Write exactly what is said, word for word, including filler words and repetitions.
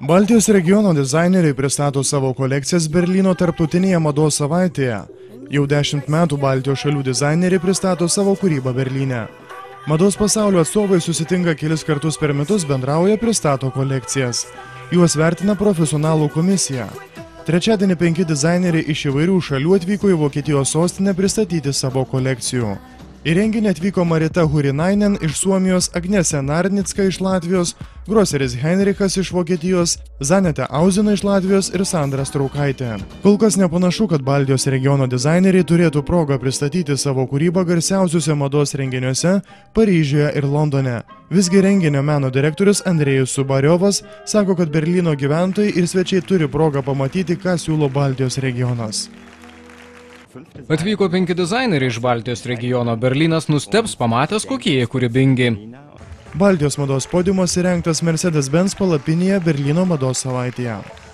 Baltijos regiono dizaineriai pristato savo kolekcijas Berlyno tarptautinėje mados savaitėje. Jau dešimt metų Baltijos šalių dizaineriai pristato savo kūrybą Berlyne. Mados pasaulio atstovai susitinka kelis kartus per metus, bendrauja, pristato kolekcijas. Juos vertina profesionalų komisija. Trečiadienį penki dizaineriai iš įvairių šalių atvyko į Vokietijos sostinę pristatyti savo kolekcijų. Į renginį atvyko Marita Hurinainen iš Suomijos, Agnese Narnicka iš Latvijos, Groseris Henrikas iš Vokietijos, Zanete Ausiną iš Latvijos ir Sandra Straukaitė. Kol kas nepanašu, kad Baltijos regiono dizaineriai turėtų progą pristatyti savo kūrybą garsiausiuose mados renginiuose Paryžiuje ir Londone. Visgi renginio meno direktorius Andrėjus Subariovas sako, kad Berlyno gyventojai ir svečiai turi progą pamatyti, ką siūlo Baltijos regionas. Atvyko penki dizaineriai iš Baltijos regiono. Berlynas nusteps pamatęs, kokie jie kūrybingi. Baltijos mados podiumas įrengtas Mercedes-Benz palapinėje Berlyno mados savaitėje.